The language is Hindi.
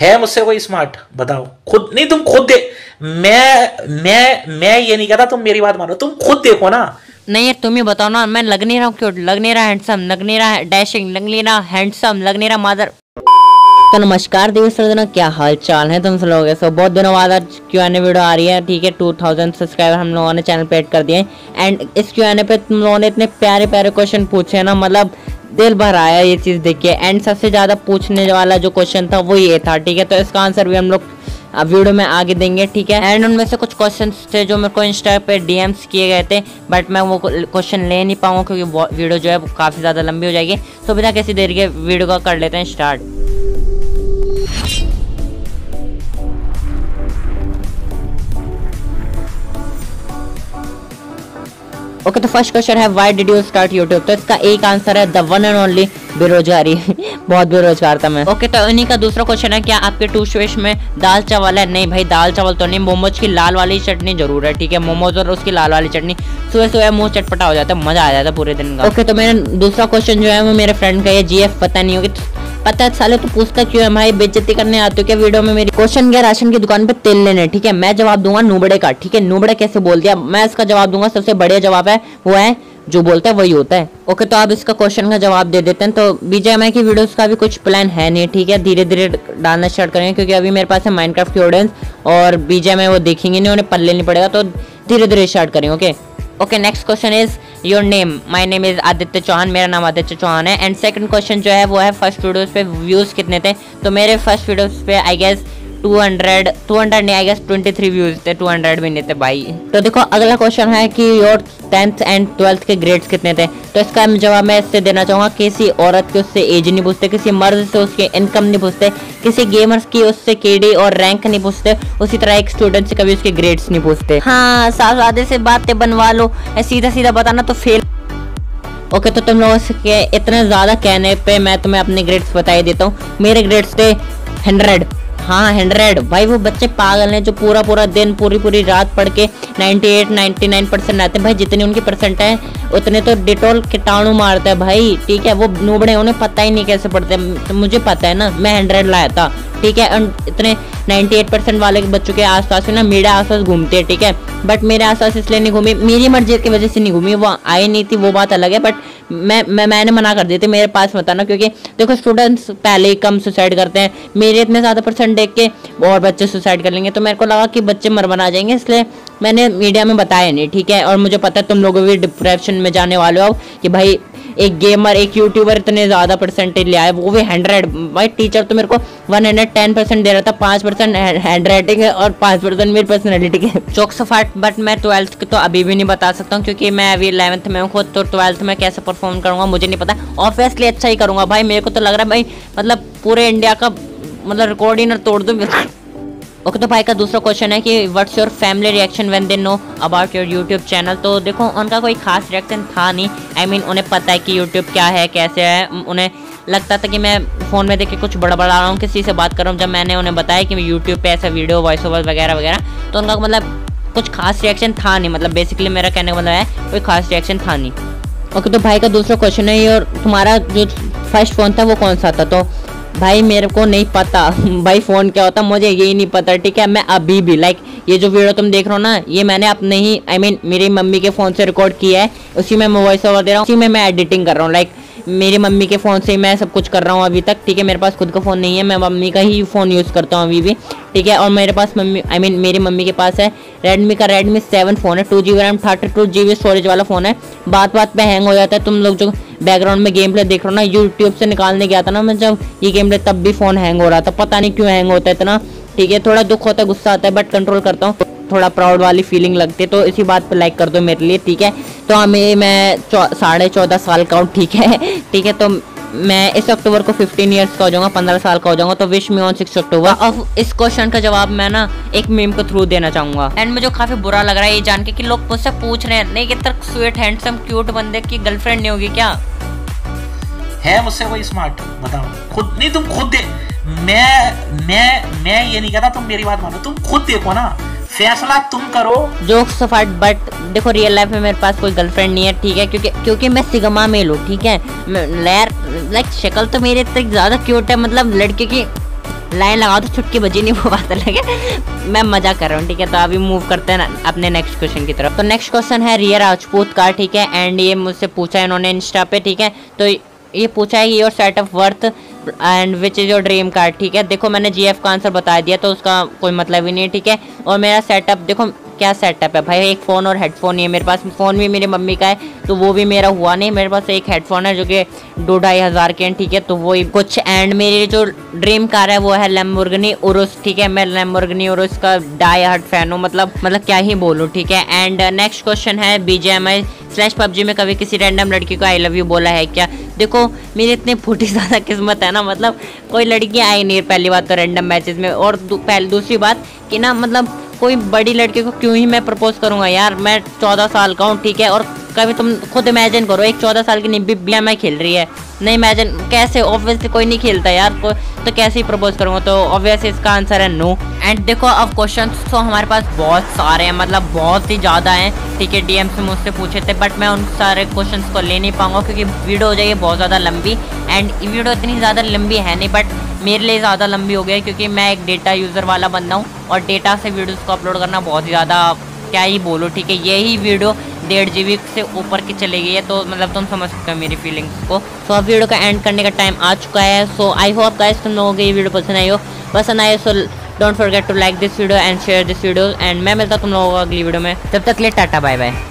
है मुझसे कोई स्मार्ट? बताओ खुद। नहीं तुम खुद दे, मैं ये नहीं कहता, तुम मेरी बात मानो, तुम खुद देखो ना। नहीं यार तुम ही बताओ ना, मैं लग नहीं रहा हूँ क्यूट, लग नहीं रहा हैंडसम, लग नहीं रहा डैशिंग, लग नहीं रहा हैंडसम, लग नहीं रहा मादर। तो नमस्कार दोस्त, क्या हाल चाल है तुम सब लोग? सो बहुत दिनों बाद आज Q&A वीडियो आ रही है, ठीक है। 2000 सब्सक्राइबर हम लोगों ने चैनल पे ऐड कर दिए हैं, एंड इस Q&A पे तुम लोगों ने इतने प्यारे प्यारे क्वेश्चन पूछे हैं ना, मतलब दिल भर आया ये चीज़ देख के। एंड सबसे ज़्यादा पूछने वाला जो क्वेश्चन था वो ये था, ठीक है। तो इसका आंसर भी हम लोग अब वीडियो में आगे देंगे, ठीक है। एंड उनमें से कुछ क्वेश्चंस थे जो मेरे को इंस्टा पे DMs किए गए थे, बट मैं वो क्वेश्चन ले नहीं पाऊँगा क्योंकि वीडियो जो है वो काफ़ी ज़्यादा लंबी हो जाएगी। तो बिना किसी देर के वीडियो का कर लेते हैं स्टार्ट। ओके, तो फर्स्ट क्वेश्चन है why did you start YouTube? तो इसका एक आंसर है द वन एंड ओनली बेरोजगारी। बहुत बेरोजगार था मैं। ओके, तो इन्हीं का दूसरा क्वेश्चन है क्या आपके टूथपेस्ट में दाल चावल है? नहीं भाई, दाल चावल तो नहीं, मोमोज की लाल वाली चटनी जरूर है, ठीक है। मोमोज और उसकी लाल वाली चटनी, सुबह सुबह मुँह चटपटा हो जाता है, मजा आ जाता है पूरे दिन का। ओके, तो मैंने दूसरा क्वेश्चन जो है वो मेरे फ्रेंड का है, GF पता नहीं होगी पता है साले, तो पूछता क्यों है भाई, बेइज्जती करने आते हो क्या वीडियो में मेरी? क्वेश्चन क्या, राशन की दुकान पे तेल लेने, ठीक है। मैं जवाब दूंगा नूबड़े का, ठीक है। नूबड़े कैसे बोल दिया, मैं इसका जवाब दूंगा। सबसे बढ़िया जवाब है वो है जो बोलता है वही होता है। ओके, तो आप इसका क्वेश्चन का जवाब दे देते हैं। तो बीजेएमए की वीडियोस का भी कुछ प्लान है नहीं, ठीक है। धीरे धीरे डालना स्टार्ट करेंगे क्योंकि अभी मेरे पास है माइनक्राफ्ट की ऑडियंस और बीजेएमए वो देखेंगे नहीं, उन्हें पल्ले नहीं पड़ेगा, तो धीरे धीरे स्टार्ट करेंगे। Okay okay, next question is your name? My name is Aditya Chauhan, मेरा नाम आदित्य चौहान है। एंड सेकंड क्वेश्चन जो है वो है फर्स्ट वीडियोस पे व्यूज़ कितने थे? तो मेरे फर्स्ट वीडियोस पे आई गेस 200 नहीं, आई गेस 23 व्यूज़ थे, 200 भी नहीं थे भाई। तो देखो अगला क्वेश्चन है कि योर 10th एंड 12th के ग्रेड्स कितने थे? तो इसका जवाब मैं इससे देना चाहूँगा, किसी औरत की उससे एज नहीं पूछते, किसी मर्द से उसके इनकम नहीं पूछते, किसी गेमर्स की उससे KD और रैंक नहीं पूछते, उसी तरह एक स्टूडेंट से कभी उसके ग्रेड्स नहीं पूछते। हाँ, साफ साधे से बातें बनवा लो, सीधा सीधा बताना तो फेल। ओके, तो तुम लोगों के इतना ज़्यादा कहने पर मैं तुम्हें अपने ग्रेड्स बता ही देता हूँ। मेरे ग्रेड्स थे 100। हाँ 100 भाई, वो बच्चे पागल हैं जो पूरा पूरा दिन पूरी पूरी रात पढ़ के 98 99% आते हैं भाई। जितनी उनकी परसेंट है उतने तो डिटोल कीटाणु मारता है भाई, ठीक है। वो नूबड़े, उन्हें पता ही नहीं कैसे पढ़ते, तो मुझे पता है ना, मैं 100 लाया था, ठीक है। इतने 98% वाले बच्चों के आसपास में ना मेरे आसपास घूमते हैं, ठीक है। बट मेरे आसपास इसलिए नहीं घूमी, मेरी मर्जी की वजह से नहीं घूमी, वो आई नहीं थी वो बात अलग है, बट मैंने मना कर दी थी मेरे पास मत आना, क्योंकि देखो स्टूडेंट्स पहले ही कम सुसाइड करते हैं, मेरे इतने ज़्यादा परसेंट देख के और बच्चे सुसाइड कर लेंगे, तो मेरे को लगा कि बच्चे मर बना जाएंगे, इसलिए मैंने मीडिया में बताया नहीं, ठीक है। और मुझे पता है तुम लोगों भी डिप्रेशन में जाने वाले हो कि भाई एक गेमर एक यूट्यूबर इतने ज़्यादा परसेंटेज ले आए, वो भी 100। भाई टीचर तो मेरे को 110% दे रहा था, 5% हैंड राइटिंग है और 5% मेरी पर्सनैलिटी है, चौक सफाट। बट मैं 12th की तो अभी भी नहीं बता सकता हूँ क्योंकि मैं अभी 11th में हूँ खुद, तो 12th में कैसे परफॉर्म करूँगा मुझे नहीं पता। ऑब्वियसली अच्छा ही करूँगा भाई, मेरे को तो लग रहा है भाई, मतलब पूरे इंडिया का मतलब रिकॉर्ड ही ना तोड़ दूँ। ओके, तो भाई का दूसरा क्वेश्चन है कि what's your family reaction when they know about your YouTube channel? तो देखो उनका कोई खास रिएक्शन था नहीं, आई मीन उन्हें पता है कि यूट्यूब क्या है कैसे है, उन्हें लगता था कि मैं फ़ोन में देख के कुछ बड़ा बड़ा रहा हूँ, किसी से बात कर रहा हूँ। जब मैंने उन्हें बताया कि मैं यूट्यूब पे ऐसा वीडियो वॉइस ओवर वगैरह वगैरह, तो उनका मतलब कुछ खास रिएक्शन था नहीं, मतलब बेसिकली मेरा कहने का मतलब है कोई खास रिएक्शन था नहीं। ओके, तो भाई का दूसरा क्वेश्चन है और तुम्हारा जो फर्स्ट फ़ोन था वो कौन सा था? तो भाई मेरे को नहीं पता भाई फ़ोन क्या होता, मुझे यही नहीं पता, ठीक है। मैं अभी भी ये जो वीडियो तुम देख रहे हो ना, ये मैंने अपने ही आई मीन मेरी मम्मी के फ़ोन से रिकॉर्ड किया है, उसी में मैं वॉइस ओवर दे रहा हूँ, उसी में मैं एडिटिंग कर रहा हूँ, मेरी मम्मी के फ़ोन से ही मैं सब कुछ कर रहा हूँ अभी तक, ठीक है। मेरे पास खुद का फ़ोन नहीं है, मैं मम्मी का ही फ़ोन यूज़ करता हूँ अभी भी, ठीक है। और मेरे पास मेरी मम्मी के पास है रेडमी का रेडमी 7 फ़ोन है, 2GB RAM 32GB स्टोरेज वाला फ़ोन है, बात पे हैंग हो जाता है। तुम लोग जो बैकग्राउंड में गेम प्ले देख रहे हो ना, यूट्यूब से निकालने गया था ना मैं जब ये गेम प्ले, तब भी फ़ोन हैंग हो रहा था, पता नहीं क्यों हैंग होता है इतना, ठीक है। थोड़ा दुख होता है, गुस्सा आता है, बट कंट्रोल करता हूँ, थोड़ा प्राउड वाली फीलिंग लगती है, तो इसी बात पे लाइक कर दो मेरे लिए, ठीक है। तो हमें मैं 14.5 साल का हूँ, ठीक है ठीक है। तो मैं इस अक्टूबर को 15 इयर्स का हो जाऊँगा, 15 साल का हो जाऊँगा, तो विश मी ऑन 6 अक्टूबर। और इस क्वेश्चन का जवाब मैं ना एक मीम के थ्रू देना चाहूँगा, एंड मुझे काफ़ी बुरा लग रहा है ये जान के कि लोग मुझसे पूछ रहे हैं नहीं कि तक स्वीट हैंडसम क्यूट बंदे की गर्लफ्रेंड नहीं होगी क्या? है मुझसे कोई स्मार्ट? बताओ खुद। नहीं तुम खुद दे, मैं ये नहीं कहता, तुम मेरी बात मानो, तुम खुद देखो ना, फैसला तुम करो। जोक सफाट, बट देखो रियल लाइफ में मेरे पास कोई गर्लफ्रेंड नहीं है, ठीक है, क्योंकि मैं सिग्मा मेल हूँ, ठीक है। शक्ल तो मेरे इतनी ज़्यादा क्यूट है, मतलब लड़के की लाइन लगाओ तो छुटकी बजी नहीं, वो बात अलग है, मैं मजा कर रहा हूँ। ठीक है, तो अभी मूव करते हैं अपने नेक्स्ट क्वेश्चन की तरफ। तो नेक्स्ट क्वेश्चन है रियर राजपूत का, ठीक है, एंड ये मुझसे पूछा है इन्होंने इंस्टा पे, ठीक है। तो ये पूछा है your set of worth and which is your dream card. ठीक है, देखो मैंने जीएफ का आंसर बता दिया तो उसका कोई मतलब ही नहीं, ठीक है। और मेरा सेटअप देखो क्या सेटअप है भाई, एक फ़ोन और हेडफोन ही है मेरे पास। फ़ोन भी मेरी मम्मी का है तो वो भी मेरा हुआ नहीं, मेरे पास एक हेडफोन है जो कि 2-2.5 हज़ार के हैं, ठीक है, तो वही कुछ। एंड मेरी जो ड्रीम कार है वो है लेमुर्गनी उर्स, ठीक है, मैं लेमुर्गनी उर्स का डाई हार्ड फैन हूँ, मतलब क्या ही बोलूँ, ठीक है। एंड नेक्स्ट क्वेश्चन है BGMI/PUBG में कभी किसी रैंडम लड़की को आई लव यू बोला है क्या। देखो मेरी इतनी फूटी ज़्यादा किस्मत है ना, मतलब कोई लड़की आई नहीं पहली बात तो रैंडम मैचेस में, और दूसरी बात कि ना मतलब कोई बड़ी लड़की को क्यों ही मैं प्रपोज करूंगा यार, मैं 14 साल का हूँ, ठीक है। और कभी तुम खुद इमेजिन करो एक 14 साल की निब्बी बीजेएमए खेल रही है, नहीं इमेजिन कैसे, ऑब्वियसली कोई नहीं खेलता यार को, तो कैसे ही प्रपोज करूँगा, तो ऑब्वियसली इसका आंसर है नो। एंड देखो अब क्वेश्चन तो हमारे पास बहुत सारे हैं, मतलब बहुत ही ज़्यादा हैं, ठीक है। DM से मुझसे पूछे थे बट मैं उन सारे क्वेश्चन को ले नहीं पाऊँगा क्योंकि वीडियो हो जाएगी बहुत ज़्यादा लंबी, एंड वीडियो इतनी ज़्यादा लंबी है नहीं बट मेरे लिए ज़्यादा लंबी हो गई क्योंकि मैं एक डेटा यूज़र वाला बंदा हूँ और डेटा से वीडियोस को अपलोड करना बहुत ही ज़्यादा क्या ही बोलो, ठीक है। यही वीडियो 1.5 GB से ऊपर की चली गई है, तो मतलब तुम समझ सकते हो मेरी फीलिंग्स को। तो अब वीडियो का एंड करने का टाइम आ चुका है। सो आई होप गाइस तुम लोगों को ये वीडियो पसंद आई हो। So don't forget to like this video and share this video, and मैं मिलता हूँ तुम लोगों को अगली वीडियो में। तब तक के लिए टाटा बाय बाय।